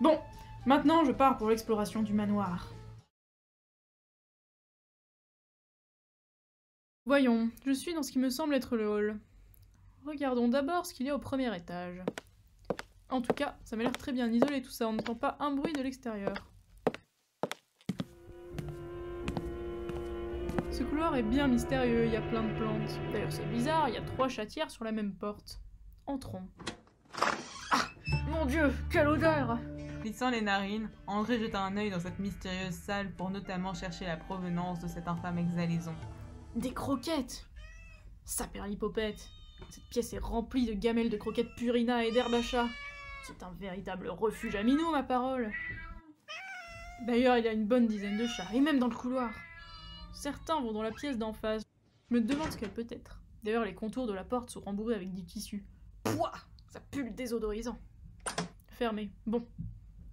Bon, maintenant je pars pour l'exploration du manoir. Voyons, je suis dans ce qui me semble être le hall. Regardons d'abord ce qu'il y a au premier étage. En tout cas, ça m'a l'air très bien isolé tout ça, on n'entend pas un bruit de l'extérieur. Ce couloir est bien mystérieux, il y a plein de plantes. D'ailleurs c'est bizarre, il y a 3 chatières sur la même porte. Entrons. Ah! Mon Dieu, quelle odeur! Plissant les narines, André jeta un œil dans cette mystérieuse salle pour notamment chercher la provenance de cette infâme exhalaison. Des croquettes! Saperlipopette! Cette pièce est remplie de gamelles de croquettes Purina et d'herbe à chat. C'est un véritable refuge à minou, ma parole! D'ailleurs, il y a une bonne dizaine de chats, et même dans le couloir. Certains vont dans la pièce d'en face. Je me demande ce qu'elle peut être. D'ailleurs, les contours de la porte sont rembourrés avec du tissu. Pouah! Ça pue le désodorisant. Fermé. Bon.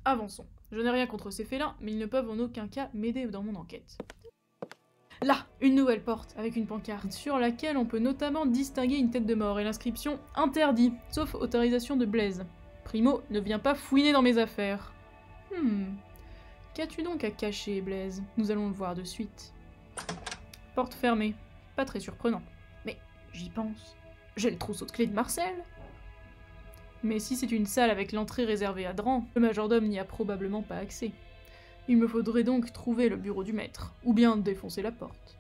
Avançons. Je n'ai rien contre ces félins, mais ils ne peuvent en aucun cas m'aider dans mon enquête. Là, une nouvelle porte, avec une pancarte, sur laquelle on peut notamment distinguer une tête de mort et l'inscription « Interdit, sauf autorisation de Blaise. Primo, ne viens pas fouiner dans mes affaires. » Qu'as-tu donc à cacher, Blaise? Nous allons le voir de suite. Porte fermée. Pas très surprenant. Mais j'y pense. J'ai le trousseau de clés de Marcel. Mais si c'est une salle avec l'entrée réservée à Dran, le majordome n'y a probablement pas accès. Il me faudrait donc trouver le bureau du maître, ou bien défoncer la porte.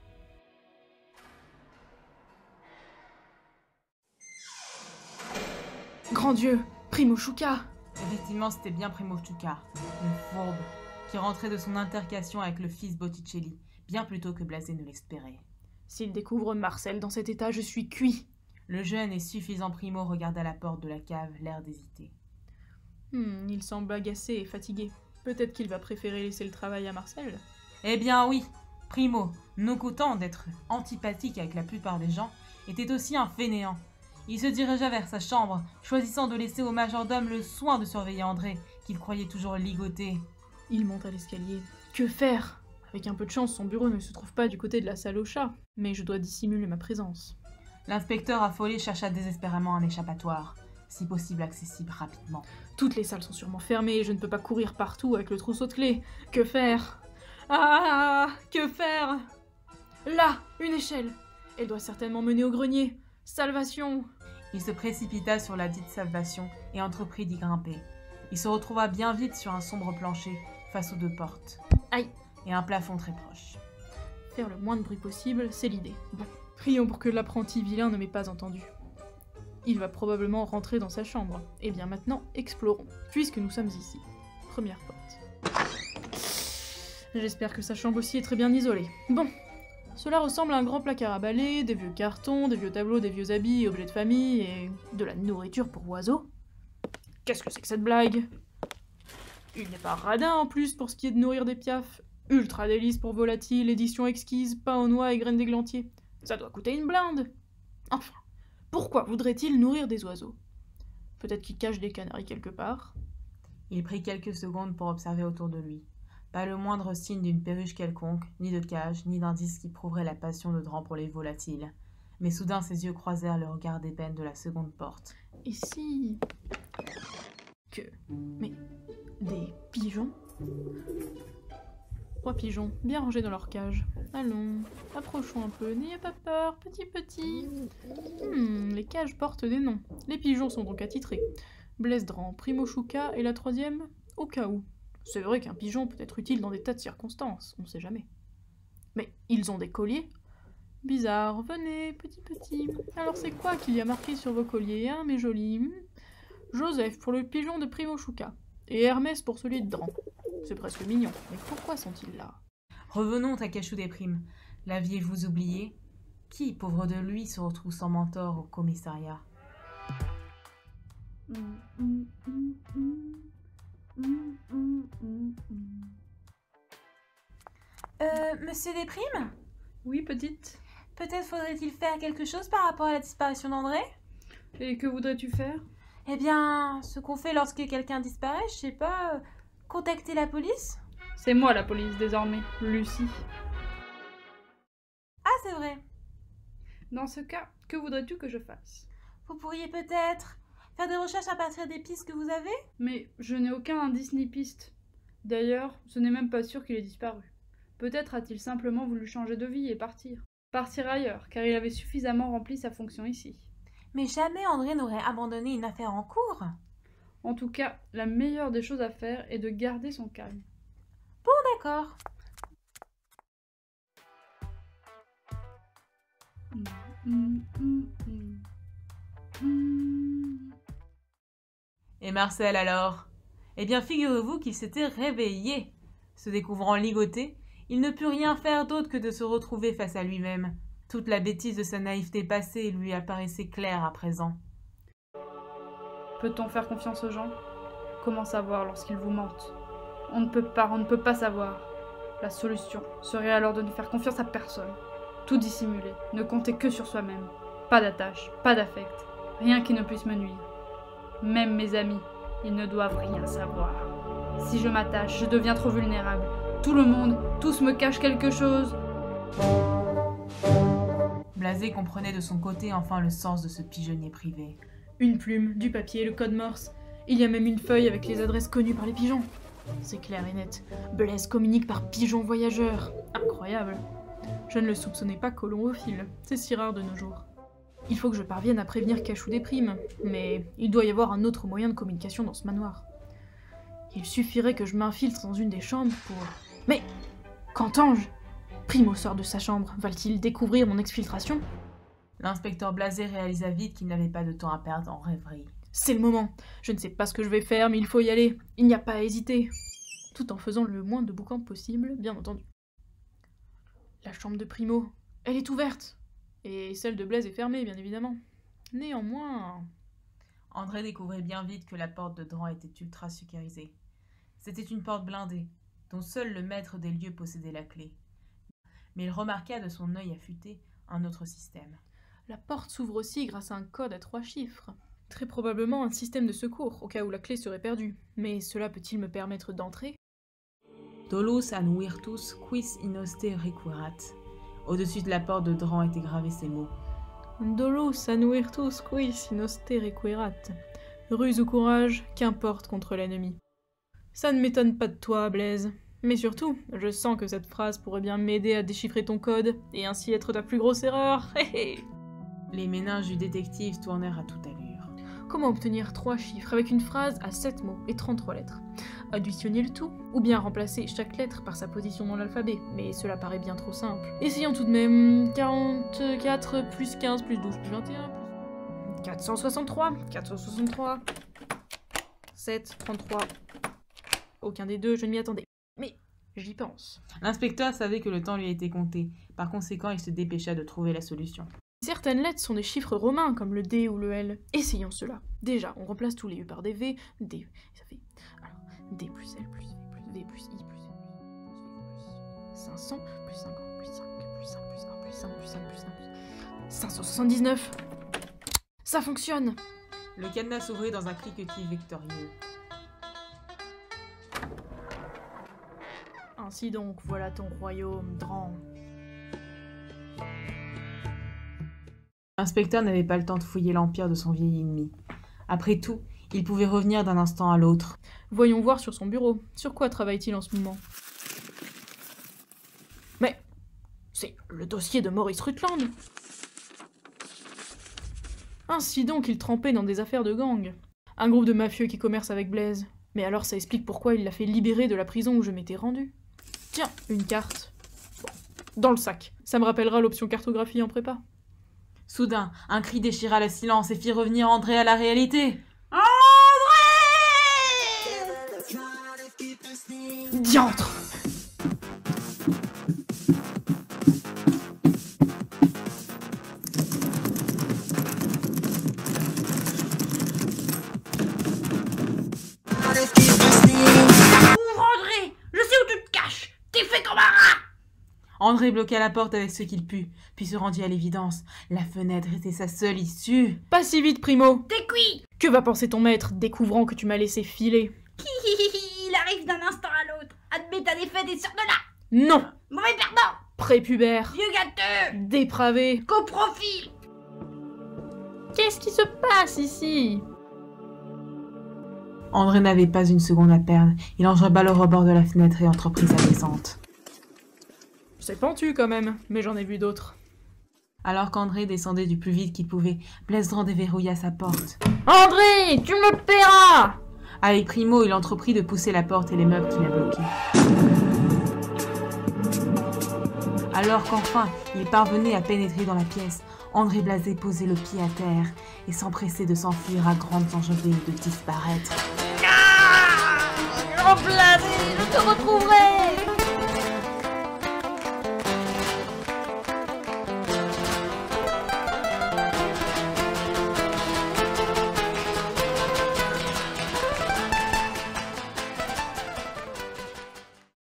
Grand Dieu, Primo Chouka! Effectivement, c'était bien Primo Chouka, le fourbe, qui rentrait de son altercation avec le fils Botticelli, bien plus tôt que Blasé ne l'espérait. S'il découvre Marcel dans cet état, je suis cuit! Le jeune et suffisant Primo regarda la porte de la cave, l'air d'hésiter. Il semble agacé et fatigué. Peut-être qu'il va préférer laisser le travail à Marcel. Eh bien oui, Primo, non content d'être antipathique avec la plupart des gens, était aussi un fainéant. Il se dirigea vers sa chambre, choisissant de laisser au majordome le soin de surveiller André, qu'il croyait toujours ligoté. Il monte à l'escalier. Que faire? Avec un peu de chance, son bureau ne se trouve pas du côté de la salle aux chats, mais je dois dissimuler ma présence. L'inspecteur affolé chercha désespérément un échappatoire. Si possible accessible rapidement. Toutes les salles sont sûrement fermées et je ne peux pas courir partout avec le trousseau de clés. Que faire? Ah! Que faire? Là! Une échelle! Elle doit certainement mener au grenier. Salvation! Il se précipita sur la dite salvation et entreprit d'y grimper. Il se retrouva bien vite sur un sombre plancher, face aux 2 portes. Aïe! Et un plafond très proche. Faire le moins de bruit possible, c'est l'idée. Bon, prions pour que l'apprenti vilain ne m'ait pas entendu. Il va probablement rentrer dans sa chambre. Et bien maintenant, explorons, puisque nous sommes ici. Première porte. J'espère que sa chambre aussi est très bien isolée. Bon, cela ressemble à un grand placard à balai, des vieux cartons, des vieux tableaux, des vieux habits, objets de famille et de la nourriture pour oiseaux. Qu'est-ce que c'est que cette blague? Il n'est pas radin en plus pour ce qui est de nourrir des piafs. Ultra délice pour volatile, édition exquise, pain aux noix et graines d'églantier. Ça doit coûter une blinde. Enfin. Pourquoi voudrait-il nourrir des oiseaux? Peut-être qu'il cache des canaris quelque part. Il prit quelques secondes pour observer autour de lui. Pas le moindre signe d'une perruche quelconque, ni de cage, ni d'indice qui prouverait la passion de Dran pour les volatiles. Mais soudain, ses yeux croisèrent le regard d'ébène de la seconde porte. Et si... que... mais... des pigeons? 3 pigeons, bien rangés dans leur cage. Allons, approchons un peu, n'ayez pas peur, petit. Les cages portent des noms. Les pigeons sont donc attitrés. Blaiserand, Primo Chouka et la 3e, au cas où. C'est vrai qu'un pigeon peut être utile dans des tas de circonstances, on sait jamais. Mais ils ont des colliers? Bizarre, venez, petit. Alors c'est quoi qu'il y a marqué sur vos colliers, hein, mes jolis? Joseph pour le pigeon de Primo Chouka, et Hermès pour celui de Dran. C'est presque mignon, mais pourquoi sont-ils là? Revenons à Cachou Desprimes. L'aviez-vous oublié? Qui, pauvre de lui, se retrouve sans mentor au commissariat? Monsieur Desprimes? Oui, petite. Peut-être faudrait-il faire quelque chose par rapport à la disparition d'André? Et que voudrais-tu faire? Eh bien, ce qu'on fait lorsque quelqu'un disparaît, je sais pas... contacter la police? C'est moi la police désormais, Lucie. Ah, c'est vrai. Dans ce cas, que voudrais-tu que je fasse? Vous pourriez peut-être Faire des recherches à partir des pistes que vous avez? Mais je n'ai aucun indice ni piste. D'ailleurs, ce n'est même pas sûr qu'il ait disparu. Peut-être a-t-il simplement voulu changer de vie et partir. Partir ailleurs, car il avait suffisamment rempli sa fonction ici. Mais jamais André n'aurait abandonné une affaire en cours. En tout cas, la meilleure des choses à faire est de garder son calme. Bon, d'accord. Et Marcel alors? Eh bien, figurez-vous qu'il s'était réveillé. Se découvrant ligoté, il ne put rien faire d'autre que de se retrouver face à lui-même. Toute la bêtise de sa naïveté passée lui apparaissait claire à présent. Peut-on faire confiance aux gens? Comment savoir lorsqu'ils vous mentent? On ne peut pas savoir. La solution serait alors de ne faire confiance à personne. Tout dissimuler, ne compter que sur soi-même. Pas d'attache, pas d'affect, rien qui ne puisse me nuire. Même mes amis, ils ne doivent rien savoir. Si je m'attache, je deviens trop vulnérable. Tout le monde, tous me cachent quelque chose. Blasé comprenait de son côté enfin le sens de ce pigeonnier privé. Une plume, du papier, le code morse. Il y a même une feuille avec les adresses connues par les pigeons. C'est clair et net. Blaise communique par pigeon voyageur. Incroyable. Je ne le soupçonnais pas colon au fil, c'est si rare de nos jours. Il faut que je parvienne à prévenir Cachou Desprimes, mais il doit y avoir un autre moyen de communication dans ce manoir. Il suffirait que je m'infiltre dans une des chambres pour... Mais qu'entends-je? Primo sort de sa chambre, va-t-il découvrir mon exfiltration? L'inspecteur Blasé réalisa vite qu'il n'avait pas de temps à perdre en rêverie. C'est le moment. Je ne sais pas ce que je vais faire, mais il faut y aller. Il n'y a pas à hésiter. Tout en faisant le moins de boucan possible, bien entendu. La chambre de Primo, elle est ouverte. Et celle de Blaise est fermée, bien évidemment. Néanmoins... André découvrit bien vite que la porte de Dran était ultra succarisée. C'était une porte blindée, dont seul le maître des lieux possédait la clé. Mais il remarqua de son œil affûté un autre système. La porte s'ouvre aussi grâce à un code à 3 chiffres. Très probablement un système de secours, au cas où la clé serait perdue. Mais cela peut-il me permettre d'entrer? Dolus anuirtus quis inoste requirat. Au-dessus de la porte de Dran étaient gravés ces mots. Dolus anuirtus quis inoste requirat. Ruse ou courage, qu'importe contre l'ennemi. Ça ne m'étonne pas de toi, Blaise. Mais surtout, je sens que cette phrase pourrait bien m'aider à déchiffrer ton code, et ainsi être ta plus grosse erreur. Les méninges du détective tournèrent à toute allure. Comment obtenir 3 chiffres avec une phrase à 7 mots et 33 lettres? Additionner le tout, ou bien remplacer chaque lettre par sa position dans l'alphabet, mais cela paraît bien trop simple. Essayons tout de même. 44 plus 15 plus 12 plus 21 plus... 463. 7, 33. Aucun des deux, je ne m'y attendais. Mais j'y pense. L'inspecteur savait que le temps lui était compté, par conséquent il se dépêcha de trouver la solution. Certaines lettres sont des chiffres romains, comme le D ou le L. Essayons cela. Déjà, on remplace tous les U par des V, D, ça fait... Alors, D plus L plus V plus I plus V plus 500 plus 50 plus 5 plus 5 plus 1 plus 5 plus 5 plus 1 plus 579. Ça fonctionne! Le cadenas s'ouvrit dans un cliquetis victorieux. Ainsi donc, voilà ton royaume, Dran. L'inspecteur n'avait pas le temps de fouiller l'empire de son vieil ennemi. Après tout, il pouvait revenir d'un instant à l'autre. Voyons voir sur son bureau. Sur quoi travaille-t-il en ce moment? Mais... c'est le dossier de Maurice Rutland. Ainsi donc, il trempait dans des affaires de gang. Un groupe de mafieux qui commerce avec Blaise. Mais alors ça explique pourquoi il l'a fait libérer de la prison où je m'étais rendue. Tiens, une carte. Dans le sac. Ça me rappellera l'option cartographie en prépa. Soudain, un cri déchira le silence et fit revenir André à la réalité. André! Diantre! Ouvre André! Je sais où tu te caches! T'es fait comme un rat! André bloqua la porte avec ce qu'il put, puis se rendit à l'évidence. La fenêtre était sa seule issue. Pas si vite, Primo! T'es cuit! Que va penser ton maître, découvrant que tu m'as laissé filer? Il arrive d'un instant à l'autre. Admets ta défaite et sors de là! Non! Mauvais perdant! Prépubère! Vieux gâteux! Dépravé! Qu'au profil! Qu'est-ce qui se passe ici? André n'avait pas une seconde à perdre. Il enjamba le rebord de la fenêtre et entreprit sa descente. C'est pentu quand même, mais j'en ai vu d'autres. Alors qu'André descendait du plus vite qu'il pouvait, Blaiserand déverrouilla sa porte. « André, tu me paieras !» Avec Primo, il entreprit de pousser la porte et les meubles qui la bloquaient. Alors qu'enfin, il parvenait à pénétrer dans la pièce, André Blasé posait le pied à terre et s'empressait de s'enfuir à grandes enjambées et de disparaître. « Ah ! Jean Blasé, je te retrouverai !